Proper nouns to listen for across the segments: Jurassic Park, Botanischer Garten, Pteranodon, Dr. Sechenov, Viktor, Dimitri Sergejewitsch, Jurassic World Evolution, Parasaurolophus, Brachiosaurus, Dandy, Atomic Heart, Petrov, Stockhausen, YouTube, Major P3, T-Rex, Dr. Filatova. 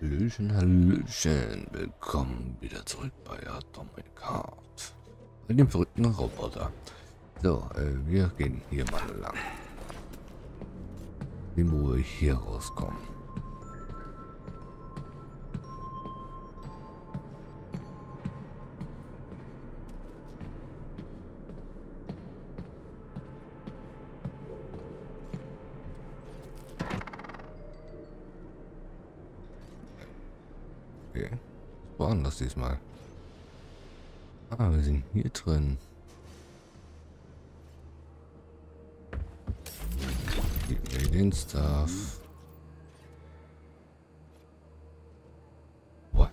Hallöchen, hallöchen. Willkommen wieder zurück bei Atomic Heart. Mit dem verrückten Roboter. So, wir gehen hier mal lang. Sehen, wo wir hier rauskommen. Das diesmal. Ah, wir sind hier drin. Den Stuff. What?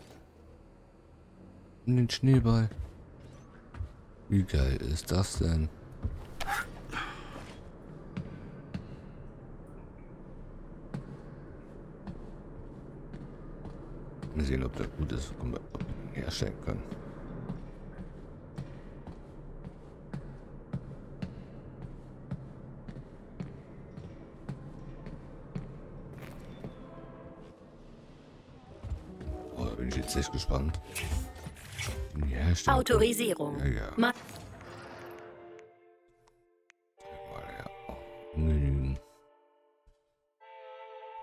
Und den Schneeball. Wie geil ist das denn? Wir sehen, ob das gut ist, ob wir ihn herstellen können. Oh, da bin ich jetzt echt gespannt. Autorisierung. Ja.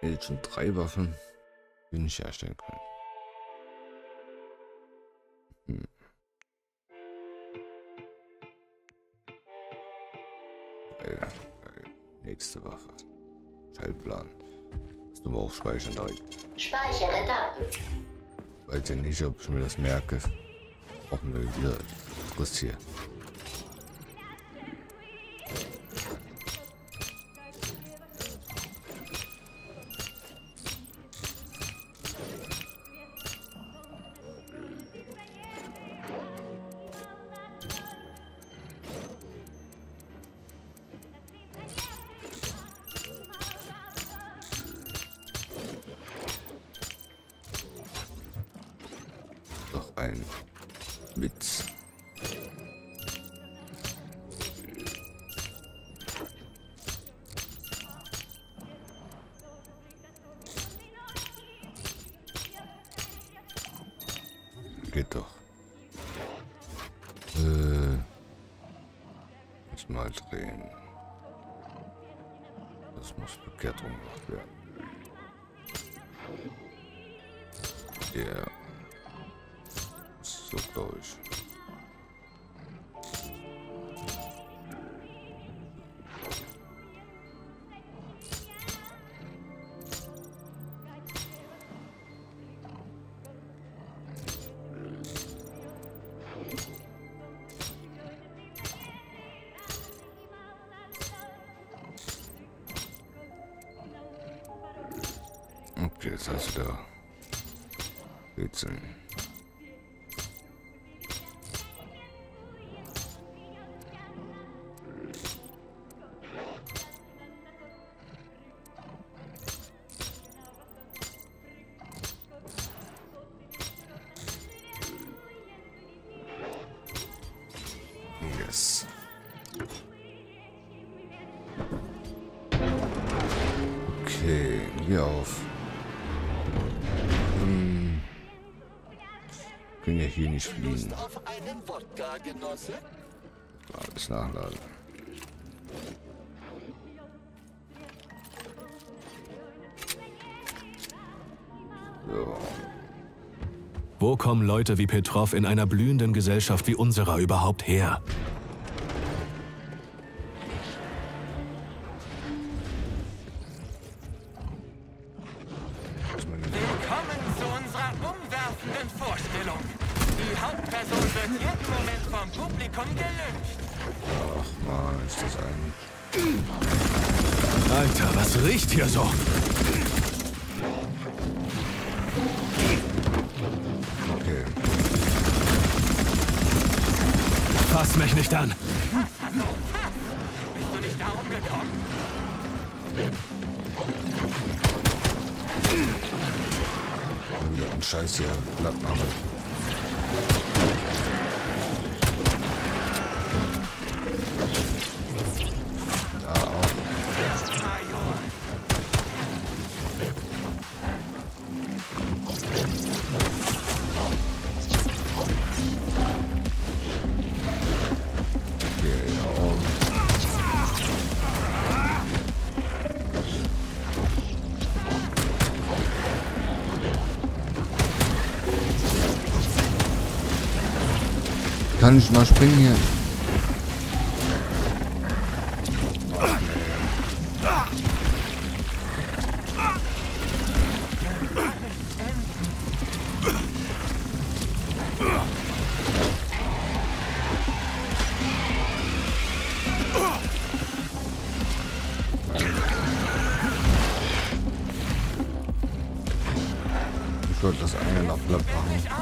Jetzt schon 3 Waffen, die wir nicht herstellen können. Nächste Waffe. Schaltplan. Musst du mal auf Speichern direkt. Speichere Daten. Ich weiß ja nicht, ob ich mir das merke. Brauchen wir wieder Frist hier. Witz. Geht doch. Muss mal drehen. Das muss verkehrt rumgemacht werden. Ja. Yeah. So, glaube ich. Okay, das heißt da. Geht's hin. Okay, hier auf. Können ja hier nicht fliegen. Alles nachladen. So. Wo kommen Leute wie Petrov in einer blühenden Gesellschaft wie unserer überhaupt her? Alter, was riecht hier so? Okay. Fass mich nicht an! Bist du nicht darum gekommen? Wieder ein Scheiß hier, Plattenarbeit. kann ich mal springen hier. Ich würde das eine noch platt machen.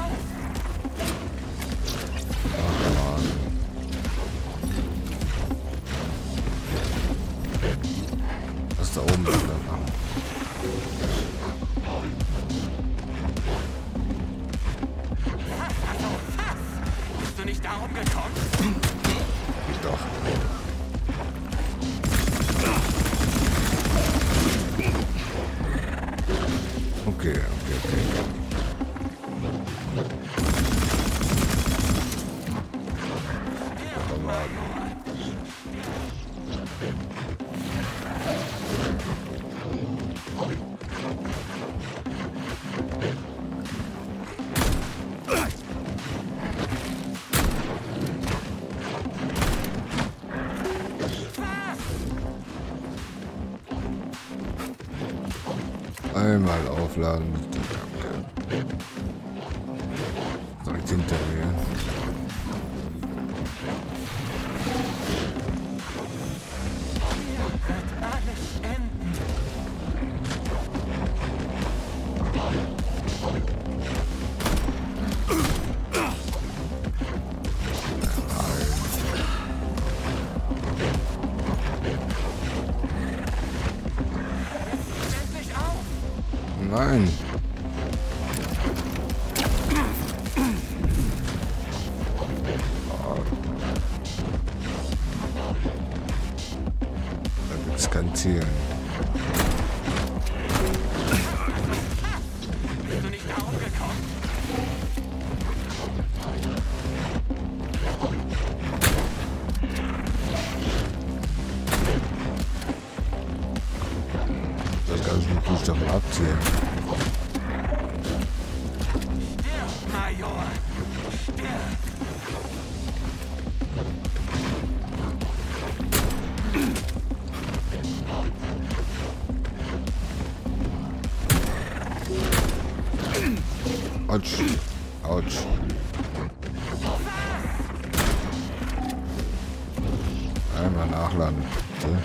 Was da oben ist, bist du nicht darum gekommen? Doch. Einmal aufladen. Direkt hinter mir. Nein. Da gibt es kein Ziel. Bist du nicht da umgekommen? Ich doch mal abziehen. Stirb, Major. Stirb. Autsch. Autsch. Einmal nachladen, bitte.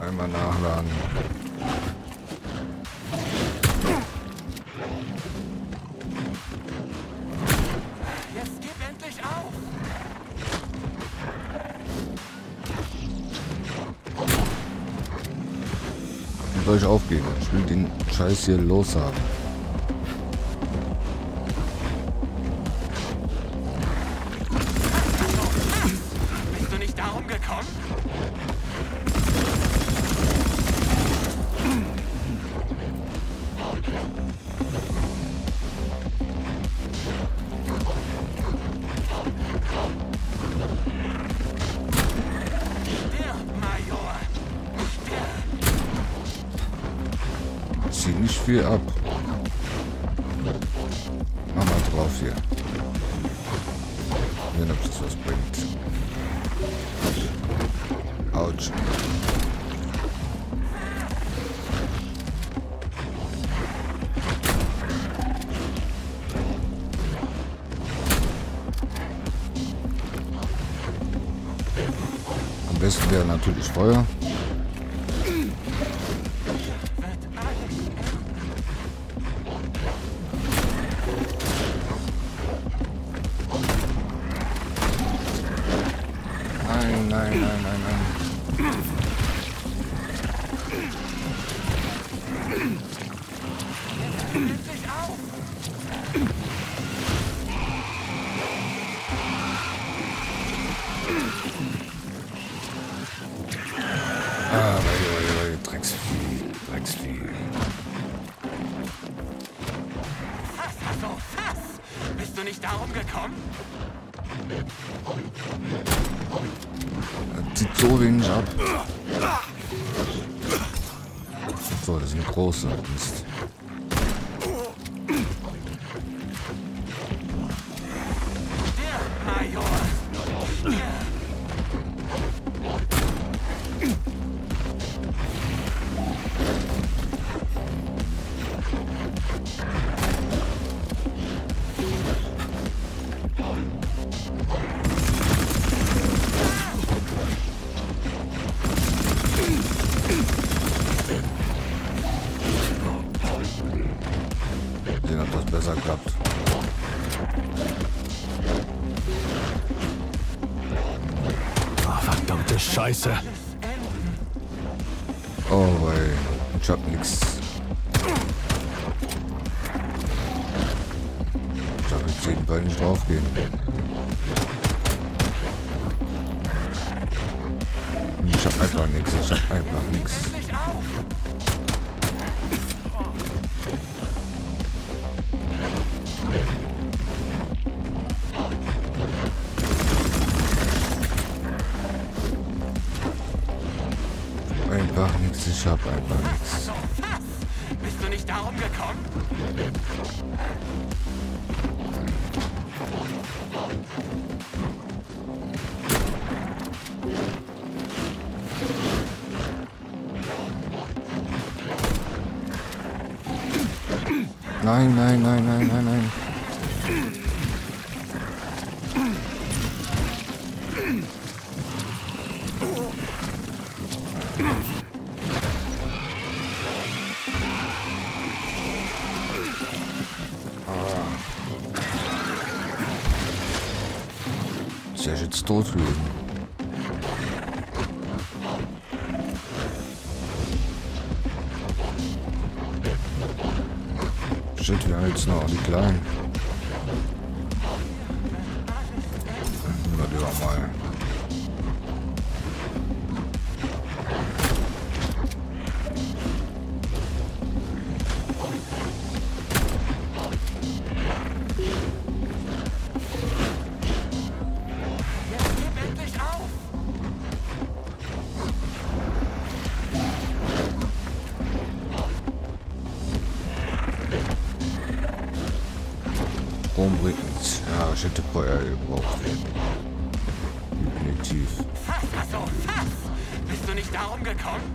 Einmal nachladen. Jetzt gib endlich auf! Ich soll euch aufgeben. Ich will den Scheiß hier loshaben. Zieht nicht viel ab. Mach mal drauf hier. Wenn ob das was bringt. Autsch. Am besten wäre natürlich Feuer. Nein, nein, nein, nein. Ah, Drecksvieh. wirklich darum gekommen? Das zieht so wenig ab. So, das ist eine große Mist. Scheiße. Oh, ey. Ich hab nix. Ich hab jetzt jedenfalls nicht draufgehen. Ich hab einfach nix. Ich hab einfach nix. Ich hab einfach nichts. Bist du nicht darum gekommen? Nein, nein, nein, nein, nein, nein. Totlügen. Shit, wir haben jetzt noch die Kleinen. Oder die mal. Ich hätte Feuer gebraucht. Definitiv. Fass, also, fass! Bist du nicht darum gekommen?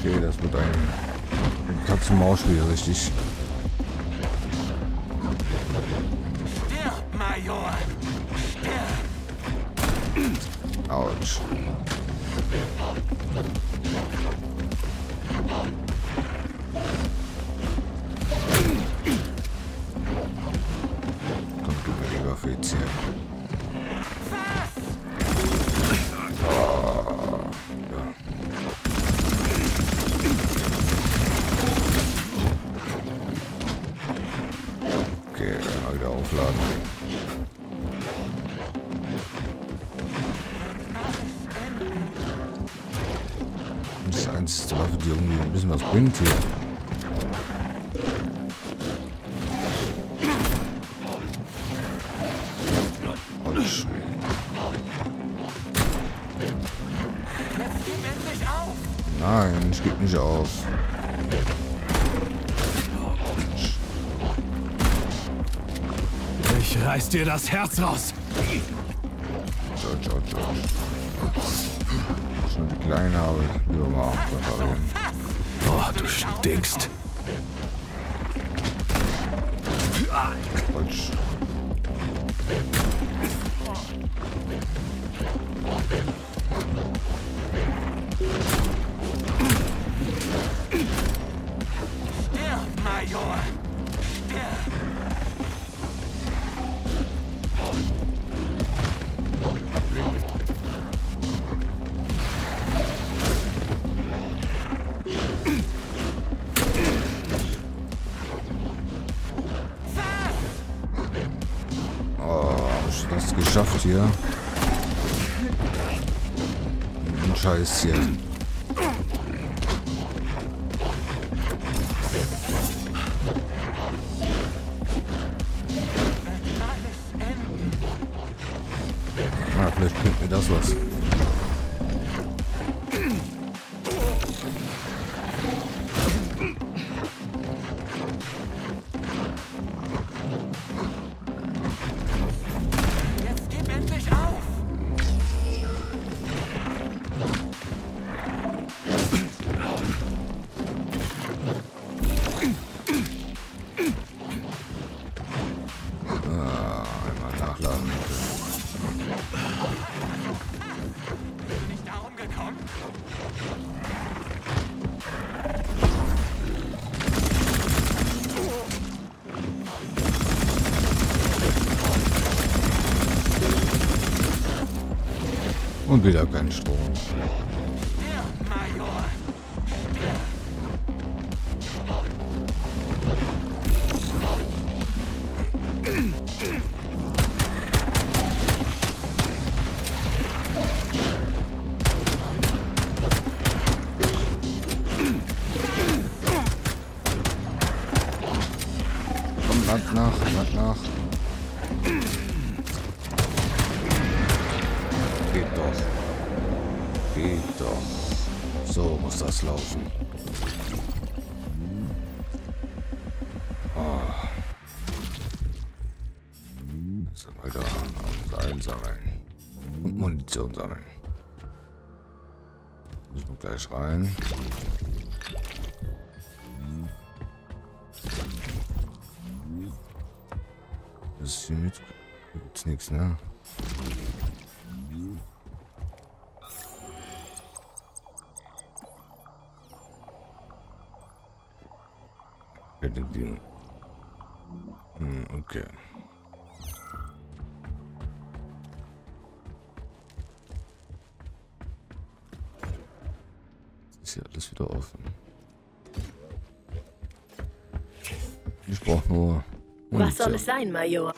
Okay, das wird ein Katzenmaus-Spiel, richtig. Stirb, Major! Stirb! Autsch. Was bringt hier? Jetzt gib endlich auf! Nein, ich gebe nicht auf. Ich reiß dir das Herz raus! Ciao, ciao, ciao. Das ist nur die Kleine, aber ich will mal auch. Oh, du stinkst. Quatsch. Stirb, Major. Geschafft hier. Scheiß hier. Vielleicht bringt mir das was. Und wieder kein Strom. Rein. Das ist hier mit. Gibt's nichts, ne? Okay. Alles wieder offen. Ich brauche nur. Was soll es sein, Major?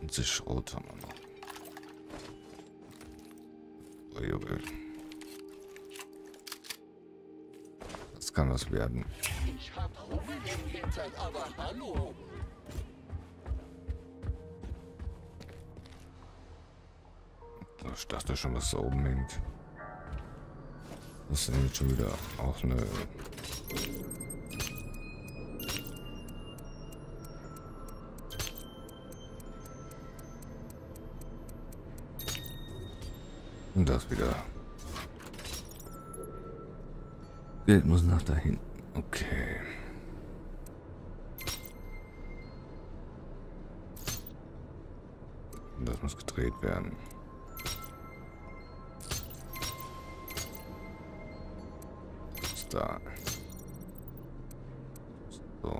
Und sich Schrot haben wir noch. Kann das werden. Ich hab Ruhe hinter, aber hallo. Ich dachte schon, was da oben hängt. Das ist jetzt schon wieder auch eine. Und das wieder. Geld muss nach da hinten. Okay. Das muss gedreht werden. Das ist da. So.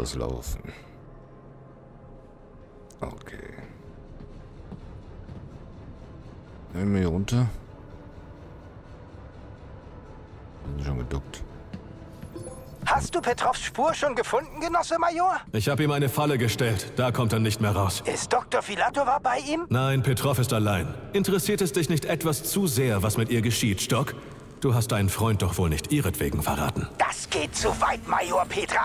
Das laufen. Okay. Nehmen wir hier runter. Sind schon geduckt. Hast du Petrovs Spur schon gefunden, Genosse Major? Ich habe ihm eine Falle gestellt. Da kommt er nicht mehr raus. Ist Dr. Filatova bei ihm? Nein, Petrov ist allein. Interessiert es dich nicht etwas zu sehr, was mit ihr geschieht, Stock? Du hast deinen Freund doch wohl nicht ihretwegen verraten. Das geht zu weit, Major P3.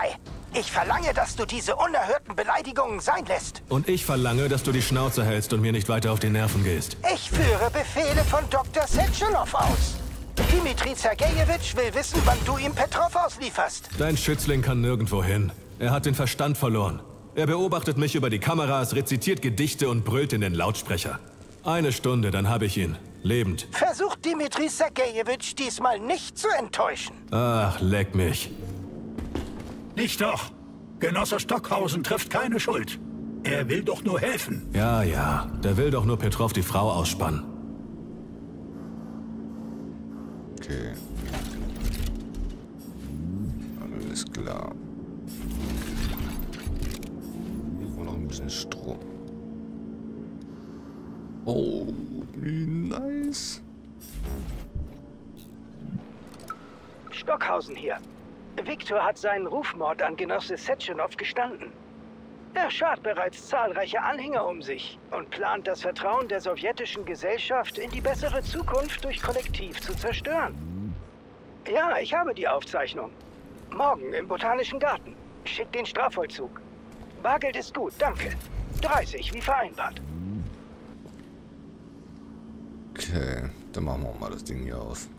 Ich verlange, dass du diese unerhörten Beleidigungen sein lässt. Und ich verlange, dass du die Schnauze hältst und mir nicht weiter auf die Nerven gehst. Ich führe Befehle von Dr. Sechenov aus. Dimitri Sergejewitsch will wissen, wann du ihm Petrov auslieferst. Dein Schützling kann nirgendwo hin. Er hat den Verstand verloren. Er beobachtet mich über die Kameras, rezitiert Gedichte und brüllt in den Lautsprecher. Eine Stunde, dann habe ich ihn. Lebend. Versucht Dimitri Sergejewitsch diesmal nicht zu enttäuschen. Ach, leck mich. Nicht doch. Genosse Stockhausen trifft keine Schuld. Er will doch nur helfen. Ja, ja. Der will doch nur Petrov die Frau ausspannen. Okay. Alles klar. Hier war noch ein bisschen Strom. Oh, wie nice. Stockhausen hier. Viktor hat seinen Rufmord an Genosse Sechenov gestanden. Er schart bereits zahlreiche Anhänger um sich und plant, das Vertrauen der sowjetischen Gesellschaft in die bessere Zukunft durch Kollektiv zu zerstören. Ja, ich habe die Aufzeichnung. Morgen im Botanischen Garten. Schickt den Strafvollzug. Bargeld ist gut, danke. 30, wie vereinbart. Okay, dann machen wir auch mal das Ding hier aus.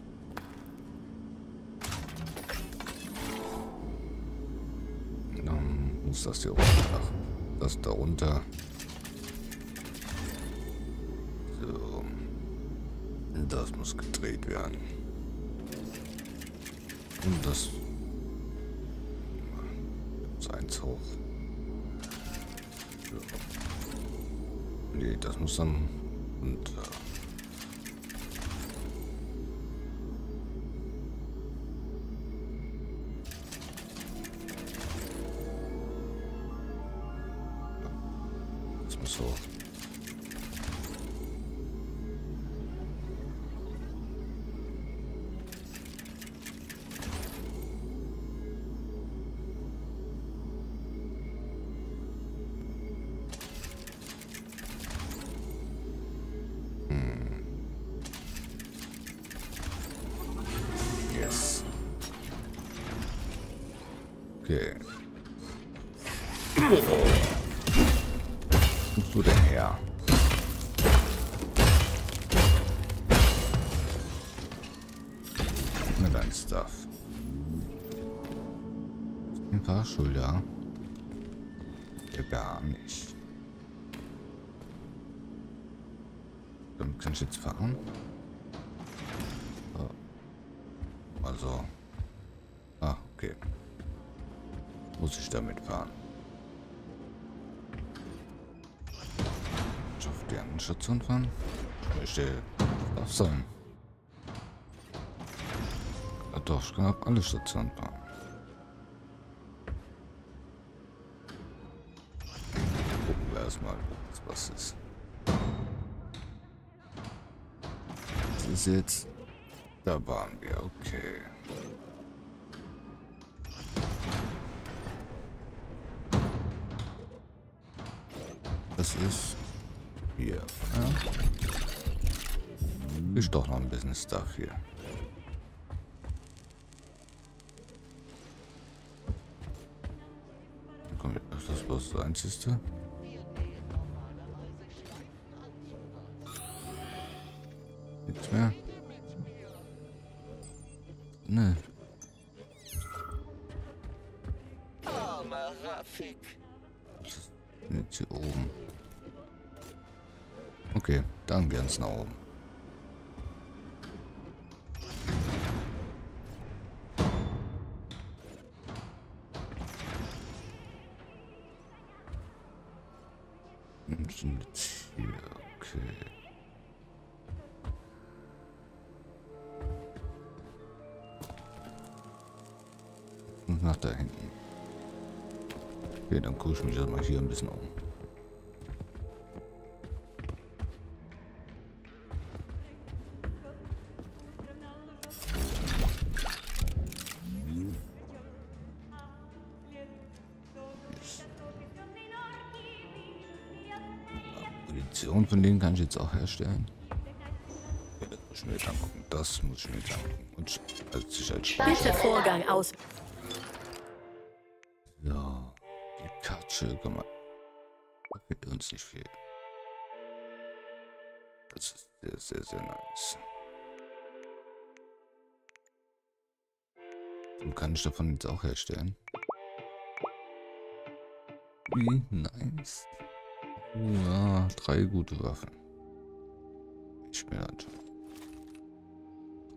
Dann muss das hier runter. Ach, das da runter. So. Das muss gedreht werden. Und das. Das eins hoch. So. Nee, das muss dann runter. So. Yes. Okay. Wo denn her? Na dein Stuff. Ein paar Schulter. Ja, gar nicht. Dann kann ich jetzt fahren. Also. Ah, okay. Muss ich damit fahren? Einen Schutz anfangen? Möchte darf sein. Ja, doch, ich kann auch alle Schütze anfangen. Gucken wir erstmal, was ist. Das ist jetzt. Da waren wir, okay. Das ist. Hier. Ja. Ist doch noch ein bisschen Stuff hier. Ist das bloß das Einzige? Nichts mehr? Ne. Armer Rafik. Jetzt hier oben. Okay, dann gehen wir nach oben. Jetzt sind wir jetzt hier, okay. Und nach da hinten. Okay, dann gucke ich mich jetzt mal hier ein bisschen um. Von denen kann ich jetzt auch herstellen. Ja, das muss ich mir jetzt angucken. Das muss ich mir jetzt angucken. Und als Sicherheitsspeicher. Vorgang aus. Ja, die Katsche, komm mal. Da fehlt uns nicht viel. Das ist sehr, sehr, sehr nice. Und kann ich davon jetzt auch herstellen? Nice. Oh ja, 3 gute Waffen. Ich bin halt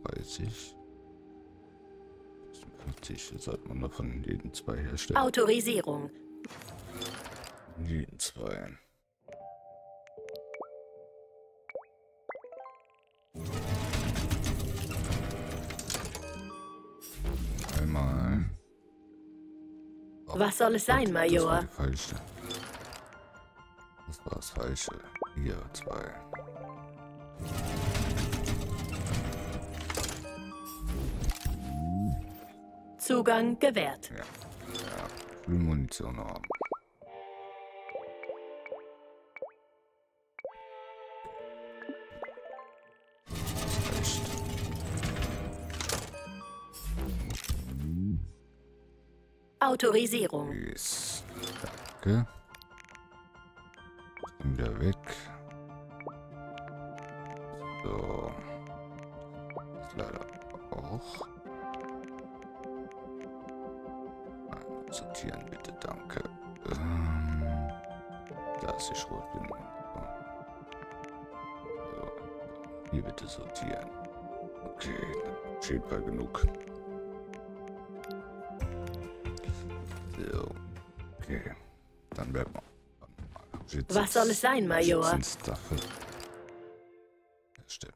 30. 50, das sollte man davon jeden 2 herstellen. Autorisierung. Jeden 2. Einmal. Oh, was soll es sein, Major? Das war die falsche. Das war das falsche. Hier 2. Zugang gewährt. Ja, ja. Frühmunition haben. Das reicht. Autorisierung. Yes. Danke. Ich bin wieder weg. So. Das ist leider auch. Sortieren bitte, danke. Da ist die Schrotbindung. So. Hier bitte sortieren. Okay, steht bei genug. So, okay. Dann bleibt man. Was soll es sein, Major? Stimmt.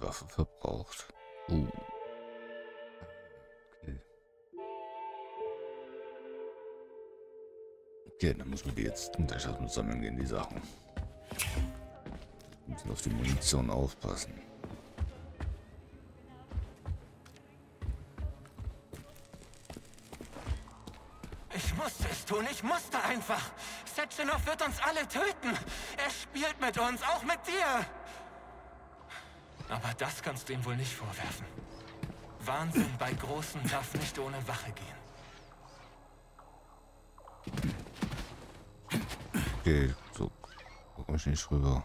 Waffe verbraucht. Okay, dann muss man die jetzt unterschaffen und sammeln gehen, die Sachen. Wir müssen auf die Munition aufpassen. Ich musste es tun, ich musste einfach. Sechenov wird uns alle töten. Er spielt mit uns, auch mit dir. Aber das kannst du ihm wohl nicht vorwerfen. Wahnsinn bei Großen darf nicht ohne Wache gehen. Okay, so guck ich nicht rüber.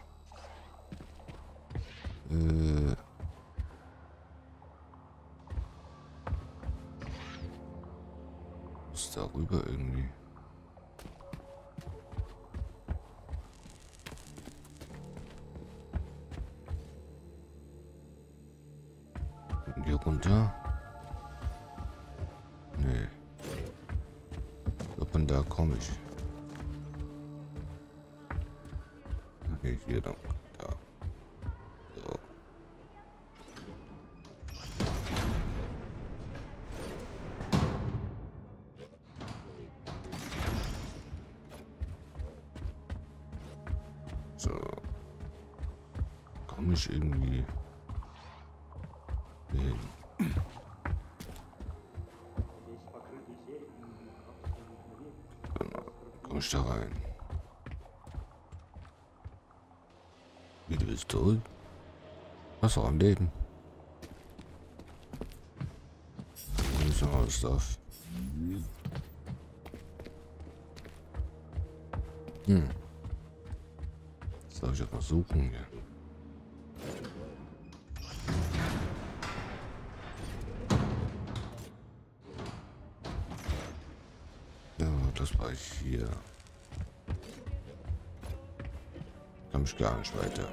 Muss da rüber irgendwie. Hier runter. Nee. Und da komme ich. Hier, dann, da. So. So. Komm ich irgendwie. Nee. Genau. Komm ich da rein. Bist du? Was auch am Leben. So was darf. Hm. Das darf ich ja versuchen hier. Ja, das war ich hier. Komm ich gar nicht weiter.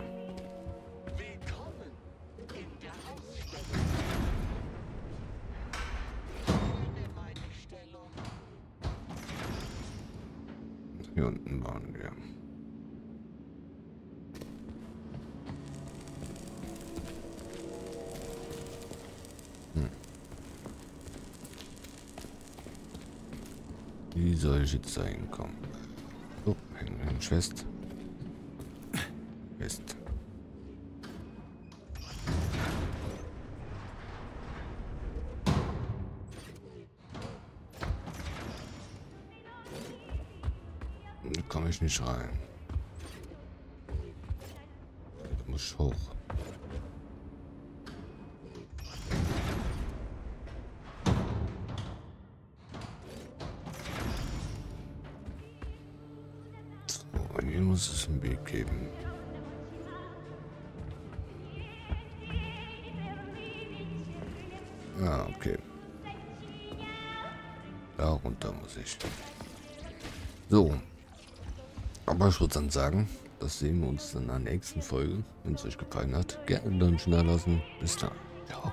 Hier unten waren wir. Wie soll ich jetzt da hinkommen? So, hängen fest. Fest. Komme ich nicht rein. Da muss ich hoch. So, und hier muss es einen Weg geben. Ah, okay. Da runter muss ich. So. Aber ich würde dann sagen, das sehen wir uns dann in der nächsten Folge. Wenn es euch gefallen hat, gerne einen Daumen da lassen. Bis dann. Ciao.